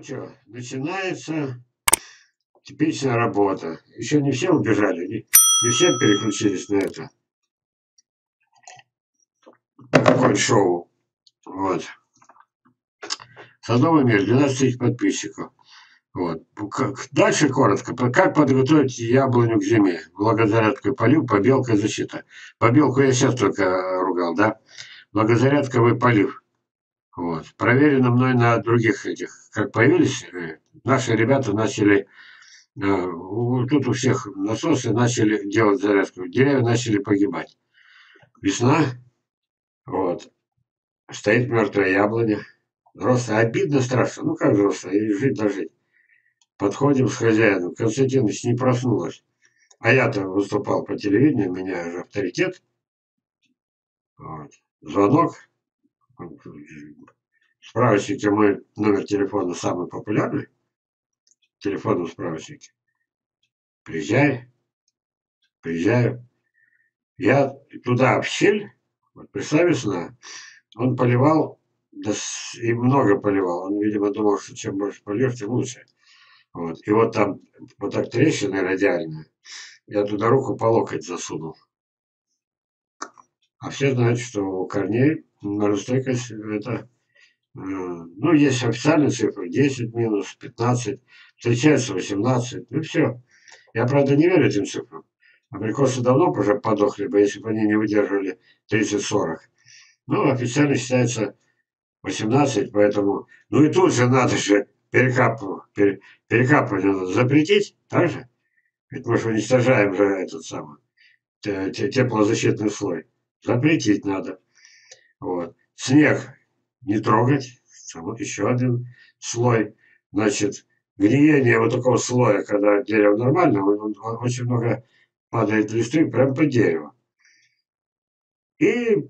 Ну что, начинается типичная работа. Еще не все убежали, не все переключились на это. Такое шоу. Вот. Садовый мир, 12 тысяч подписчиков. Вот. Дальше коротко. Как подготовить яблоню к зиме? Благозарядка, полив, побелка, защита. Побелку я сейчас только ругал, да? Благозарядковый полив. Вот. Проверено мной на других этих. Как появились, наши ребята начали... Тут у всех насосы начали делать зарядку. Деревья начали погибать. Весна. Вот. Стоит мертвая яблоня. Взрослая. Обидно, страшно. Ну как взрослая? И жить дожить. Подходим с хозяином. Константинович не проснулась. А я-то выступал по телевидению. У меня же авторитет. Вот. Звонок. В справочнике мой номер телефона самый популярный. Телефон в справочнике. Приезжай. Приезжаю. Я туда в щель. Вот пришла весна. Он поливал, да, и много поливал. Он, видимо, думал, что чем больше польешь, тем лучше. Вот. И вот там вот так трещина радиальная. Я туда руку по локоть засунул. А все знают, что у корней морозостойкость это... Ну, есть официальные цифры. 10 минус, 15, встречается 18. Ну, все. Я, правда, не верю этим цифрам. Абрикосы давно уже подохли бы, если бы они не выдерживали 30-40. Ну, официально считается 18, поэтому... Ну, и тут же надо же перекапывание надо запретить, так же? Ведь мы же уничтожаем же этот самый теплозащитный слой. Запретить надо. Вот. Снег не трогать. Еще один слой. Значит, гниение вот такого слоя, когда дерево нормально, очень много... Падает листы прям по дереву. И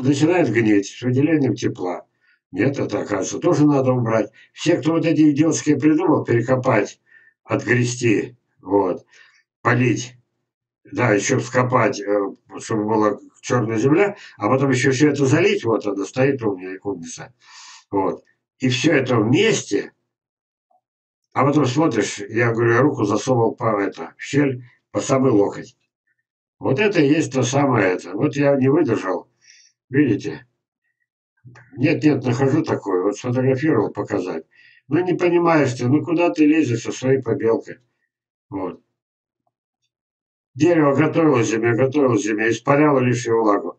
начинает гнить с выделением тепла. Нет, это, оказывается, тоже надо убрать. Все, кто вот эти идиотские придумал, перекопать, отгрести, вот, полить, да, еще вскопать, чтобы была черная земля, а потом еще все это залить, вот она стоит у меня, умница. Вот. И все это вместе, а потом смотришь, я говорю, я руку засовывал в щель, по самый локоть. Вот это и есть то самое это. Вот я не выдержал. Видите? Нет-нет, нахожу такое. Вот сфотографировал показать. Ну не понимаешь ты, ну куда ты лезешь со своей побелкой? Вот. Дерево готовилось зиме, испаряло лишнюю влагу.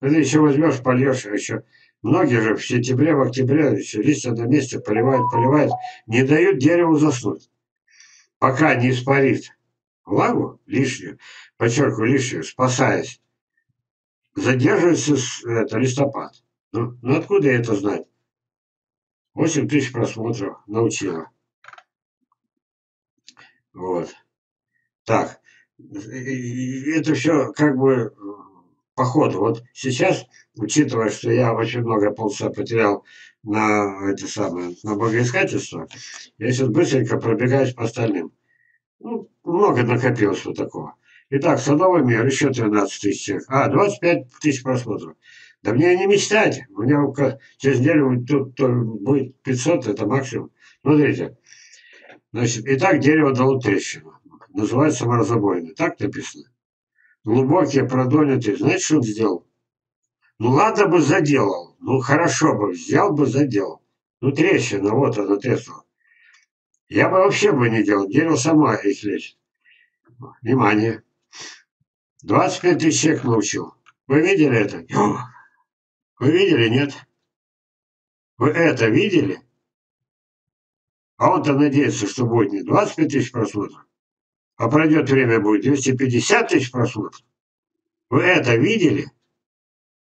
Ты еще возьмешь, польешь, еще. Многие же в сентябре, в октябре еще листья на месте поливают, не дают дереву заснуть. Пока не испарит влагу лишнюю, подчеркиваю, лишнюю, спасаясь, задерживается листопад. Ну откуда я это знать? 8 тысяч просмотров научила. Вот. Так. И это все как бы по ходу. Вот сейчас, учитывая, что я очень много полчаса потерял на богоискательство, я сейчас быстренько пробегаюсь по остальным. Ну, много накопилось вот такого. Итак, садовый мир, еще 13 тысяч человек. 25 тысяч просмотров. Да мне и не мечтать. У меня через неделю тут будет 500, это максимум. Смотрите. Значит, итак, дерево дало трещину. Называется морозобойный. Так написано. Глубокие, продольнятые. Знаете, что он сделал? Ну, ладно бы заделал. Ну, хорошо бы. Взял бы, заделал. Ну, трещина, вот она треснула. Я бы вообще не делал. Дерево сама их лечит. Внимание. 25 тысяч человек научил. Вы видели это? Вы видели, нет? Вы это видели? А он-то надеется, что будет не 25 тысяч просмотров, а пройдет время, будет 250 тысяч просмотров. Вы это видели?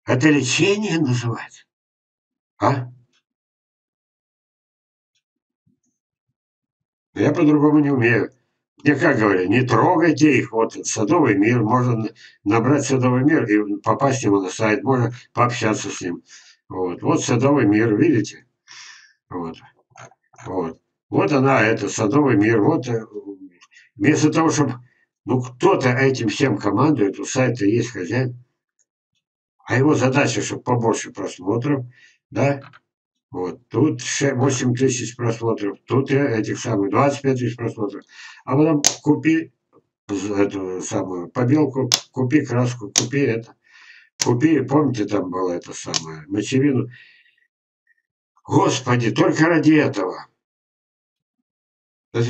Это лечение называется? А? Я по-другому не умею. Я как говорю, не трогайте их. Вот садовый мир. Можно набрать садовый мир и попасть к нему на сайт. Можно пообщаться с ним. Вот, вот садовый мир, видите? Вот. Вот. Вот она, это садовый мир. Вот вместо того, чтобы... Ну, кто-то этим всем командует. У сайта есть хозяин. А его задача, чтобы побольше просмотров. Да? Вот, тут 8 000 просмотров, тут этих самых 25 000 просмотров. А потом купи эту самую побелку, купи краску, купи это. Купи, помните, там была эта самая мочевину. Господи, только ради этого. И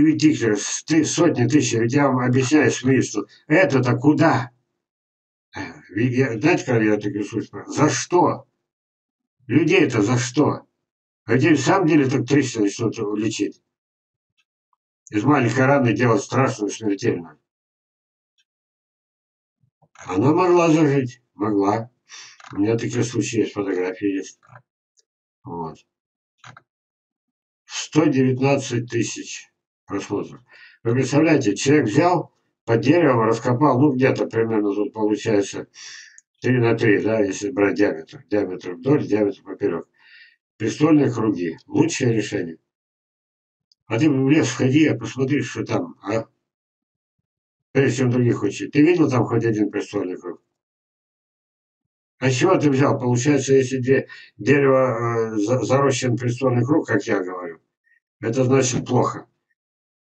ведь диктор, сотни тысяч, ведь я вам объясняю, СМИ, что это-то куда? Знаете, как я это говорю, за что? Людей-то за что? Людей в самом деле так 300 начнут лечить. Из маленькой раны делать страшную, смертельную. Она могла зажить. Могла. У меня такие случаи есть, фотографии есть. Вот. 119 000 просмотров. Вы представляете, человек взял, под деревом раскопал, ну где-то примерно тут получается 3 на 3, да, если брать диаметр. Диаметр вдоль, диаметр поперек. Престольные круги. Лучшее решение. А ты в лес сходи, а посмотри, что там, а? Прежде чем других учить. Ты видел там хоть один престольный круг? А чего ты взял? Получается, если дерево зарощен престольный круг, как я говорю, это значит плохо.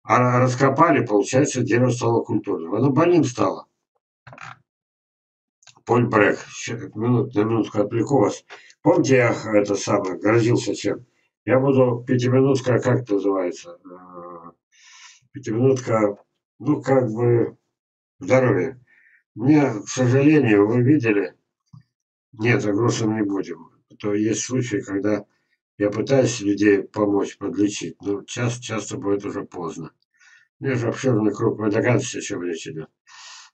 А раскопали, получается, дерево стало культурным. Оно больным стало. Поль Брэгг. На минутку отвлеку вас. Помните, я это самое грозился чем? Я буду пятиминутка, как это называется? Пятиминутка, ну как бы здоровье. Мне, к сожалению, вы видели. Нет, о грустном не будем. То есть случаи, когда я пытаюсь людей помочь, подлечить, но часто будет уже поздно. У меня же обширный круг, вы догадываетесь, о чем речь идет.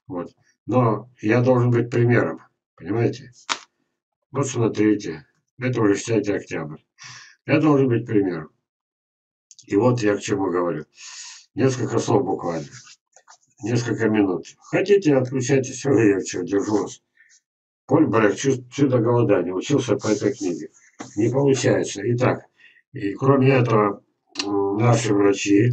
Вот. Но я должен быть примером, понимаете? Вот смотрите, это уже 10 октября. Я должен быть примером. И вот я к чему говорю. Несколько слов буквально. Несколько минут. Хотите, отключайтесь, я все держу вас. Поль Брэгг «Чудо голодания» учился по этой книге. Не получается. Итак, и кроме этого, наши врачи,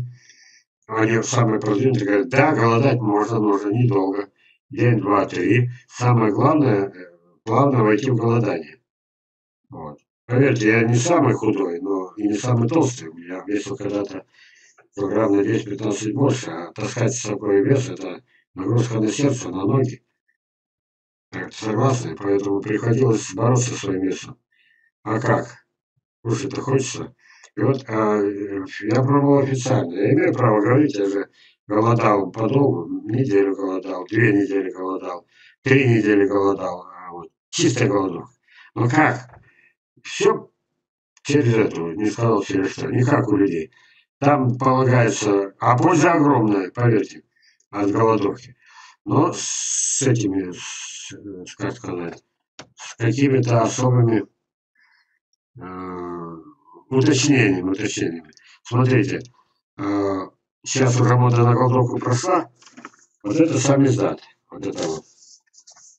они самые продвинутые, говорят, да, голодать можно, нужно недолго. День, два, три. Самое главное, войти в голодание. Вот. Поверьте, я не самый худой, но и не самый толстый. Я весил когда-то килограмм на 10-15 больше, а таскать с собой вес – это нагрузка на сердце, на ноги. Так, согласны, поэтому приходилось бороться со своим весом. А как? Кушать-то хочется. И вот я пробовал официально. Я имею право говорить, я же голодал подолгу, неделю голодал, 2 недели голодал, 3 недели голодал. Вот, чистый голодок. Но как? Все через это, не сказал через что, не как у людей. Там полагается, а польза огромная, поверьте, от голодовки. Но с этими, как сказать, с какими-то особыми уточнениями. Смотрите, сейчас уже мода на голодовку прошла, вот это сам издат, вот это вот.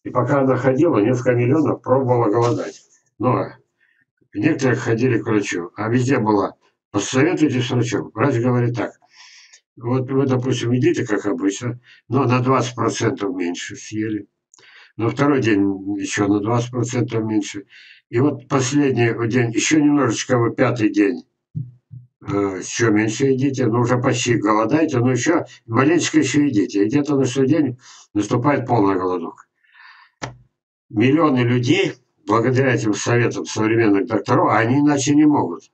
И пока она ходила, несколько миллионов пробовала голодать. Но некоторые ходили к врачу, а везде было, посоветуйтесь с врачом. Врач говорит так. Вот вы, допустим, едите, как обычно, но на 20% меньше съели. На второй день еще на 20% меньше. И вот последний день, еще немножечко, вы пятый день еще меньше едите, но уже почти голодаете, но еще маленечко еще едите. И где-то на 6 день наступает полный голодок. Миллионы людей, благодаря этим советам современных докторов, они иначе не могут.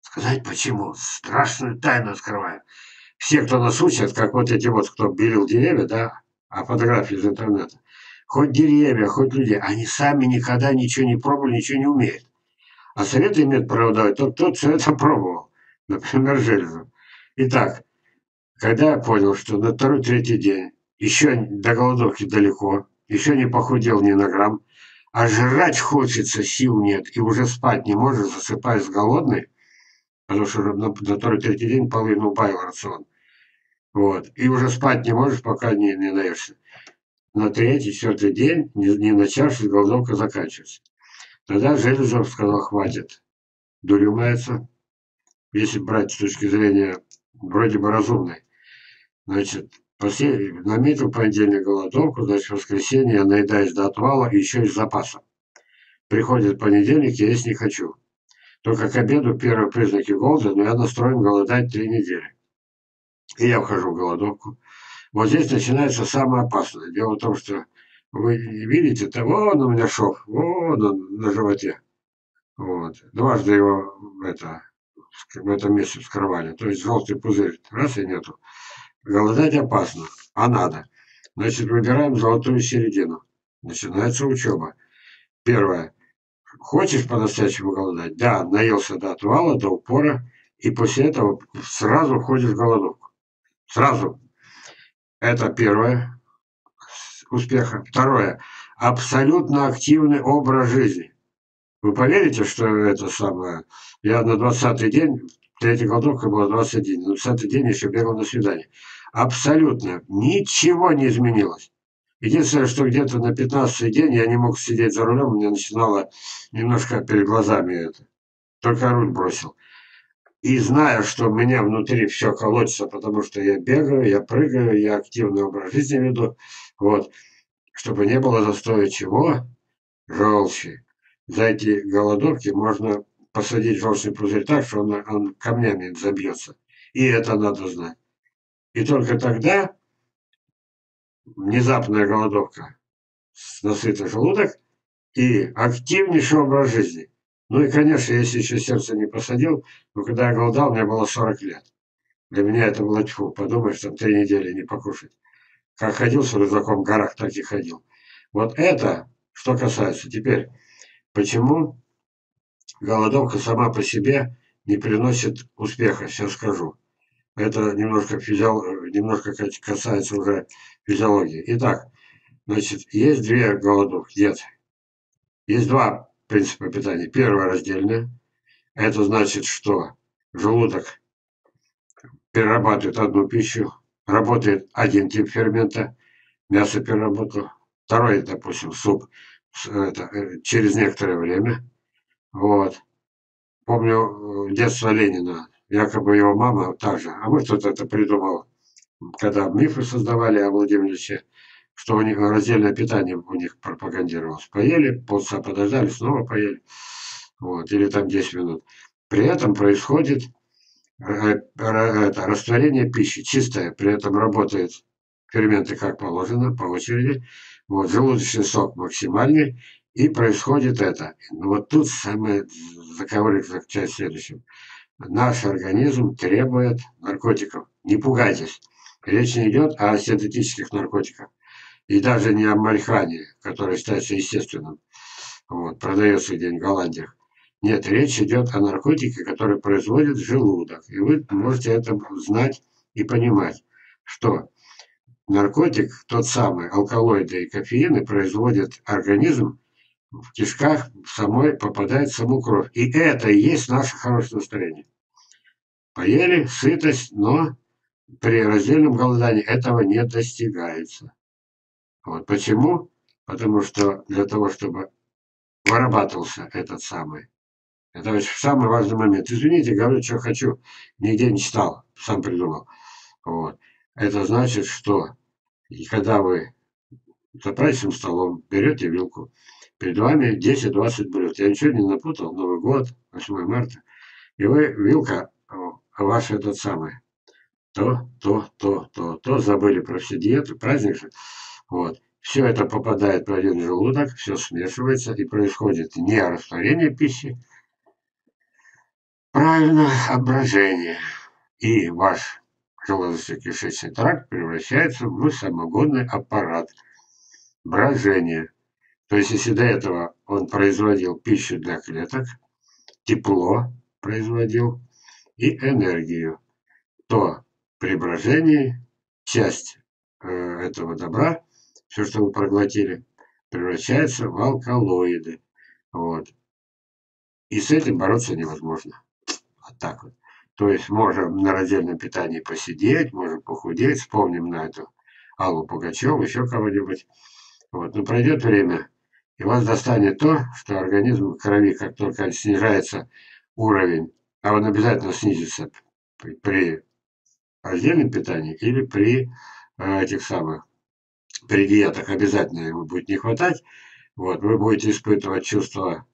Сказать почему? Страшную тайну открываем. Все, кто нас учат, как вот эти вот, кто белил деревья, да, а фотографии из интернета, хоть деревья, хоть люди, они сами никогда ничего не пробовали, ничего не умеют. А советы имеют право давать тот, кто все это пробовал. Например, Железов. Итак, когда я понял, что на 2-3 день еще до голодовки далеко, еще не похудел ни на грамм, а жрать хочется, сил нет, и уже спать не можешь, засыпаешь голодный, потому что на 2-3 день половину убавил рацион. Вот. И уже спать не можешь, пока не наешься. На 3-4 день, не начавшись, голодовка заканчивается. Тогда Железов сказал, хватит. Дурь умается. Если брать с точки зрения вроде бы разумной. Значит, наметил понедельник голодовку, значит, в воскресенье я наедаюсь до отвала и еще из запаса. Приходит понедельник, я есть не хочу. Только к обеду первые признаки голода, но я настроен голодать 3 недели. И я вхожу в голодовку. Вот здесь начинается самое опасное. Дело в том, что вы видите, там, вон у меня шов, вон он на животе. Вот. Дважды его в этом месте вскрывали. То есть желтый пузырь. Раз и нету. Голодать опасно, а надо. Значит, выбираем золотую середину. Начинается учеба. Первое. Хочешь по-настоящему голодать? Да, наелся до отвала, до упора. И после этого сразу входишь в голодовку. Сразу. Это первое. Успеха. Второе. Абсолютно активный образ жизни. Вы поверите, что это самое... Я на 20-й день, третья голодовка была 21, на 20-й день еще бегал на свидание. Абсолютно. Ничего не изменилось. Единственное, что где-то на 15-й день я не мог сидеть за рулем, мне начинало немножко перед глазами это. Только руль бросил. И зная, что у меня внутри все колотится, потому что я бегаю, я прыгаю, я активный образ жизни веду, вот, чтобы не было застоя чего? Желчи. За эти голодовки можно посадить желчный пузырь так, что он камнями забьется. И это надо знать. И только тогда внезапная голодовка, насытый желудок и активнейший образ жизни. Ну и, конечно, если еще сердце не посадил, но когда я голодал, мне было 40 лет. Для меня это было тьфу, подумаешь, там 3 недели не покушать. Как ходил с рюкзаком в горах, так и ходил. Вот это, что касается. Теперь, почему голодовка сама по себе не приносит успеха, сейчас скажу. Это немножко касается уже физиологии. Итак, значит, есть 2 голодовки. Нет. Есть 2 принципа питания. Первое раздельное. Это значит, что желудок перерабатывает одну пищу, работает один тип фермента, мясо переработал. Второй, допустим, суп через некоторое время. Вот. Помню детство Ленина. Якобы его мама та же. А может, кто-то это придумал, когда мифы создавали о Владимировиче, что у них раздельное питание у них пропагандировалось. Поели, полчаса подождали, снова поели. Вот, или там 10 минут. При этом происходит растворение пищи, чистое. При этом работают ферменты как положено, по очереди. Вот, желудочный сок максимальный. И происходит это. Вот тут самый заковырок заключается в следующем. Наш организм требует наркотиков. Не пугайтесь. Речь не идет о синтетических наркотиках. И даже не о марихуане, которая считается естественным. Вот, продается где-нибудь в Голландиях. Нет, речь идет о наркотике, который производит желудок. И вы можете это знать и понимать, что наркотик, тот самый, алкалоиды и кофеины, производит организм в кишках, попадает в саму кровь. И это и есть наше хорошее настроение. Поели, сытость, но при раздельном голодании этого не достигается. Вот почему? Потому что для того, чтобы вырабатывался этот самый. Это самый важный момент. Извините, говорю, что хочу. Нигде не читал, сам придумал. Вот. Это значит, что когда вы за праздничным столом берете вилку, перед вами 10-20 блюд. Я ничего не напутал. Новый год, 8 марта. И вы, вилка, ваш этот самый. То, забыли про все диеты, праздник же. Вот. Все это попадает в один желудок, все смешивается и происходит не растворение пищи, правильно, брожение. И ваш желудочно-кишечный тракт превращается в самогонный аппарат брожения. То есть, если до этого он производил пищу для клеток, тепло производил и энергию, то при брожении часть этого добра, все, что вы проглотили, превращается в алкалоиды. Вот. И с этим бороться невозможно. Вот так вот. То есть можем на раздельном питании посидеть, можем похудеть. Вспомним на эту Аллу Пугачеву, еще кого-нибудь. Вот. Но пройдет время, и вас достанет то, что организм в крови, как только снижается уровень, а он обязательно снизится при раздельном питании или при этих самых. При диетах обязательно его будет не хватать. Вот, вы будете испытывать чувство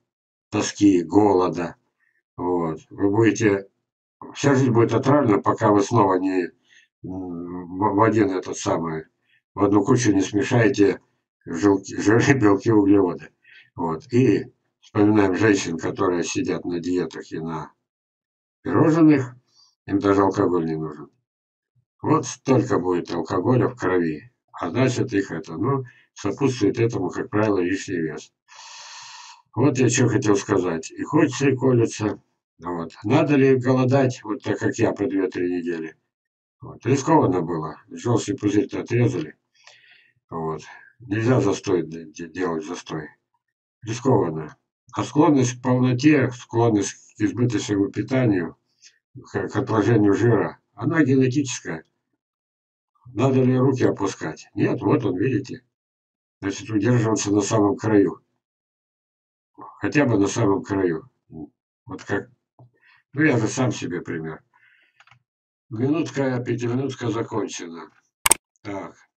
тоски, голода, Вот. Вы будете... Вся жизнь будет отравлена, пока вы снова не в одну кучу не смешаете жиры, белки, углеводы. Вот. И вспоминаем женщин, которые сидят на диетах и на пирожных, им даже алкоголь не нужен. Вот столько будет алкоголя в крови, а значит их это, ну, сопутствует этому, как правило, лишний вес. Вот я что хотел сказать. И хочется, и колется. Вот. Надо ли голодать, вот так как я, по 2-3 недели? Вот. Рискованно было. Желчный пузырь-то отрезали. Вот. Нельзя застой делать, застой. Рискованно. А склонность к полноте, склонность к избыточному питанию, к отложению жира, она генетическая. Надо ли руки опускать? Нет, вот он, видите. Значит, удерживаться на самом краю. Хотя бы на самом краю. Вот как... Ну, я же сам себе пример. Минутка, пятиминутка закончена. Так.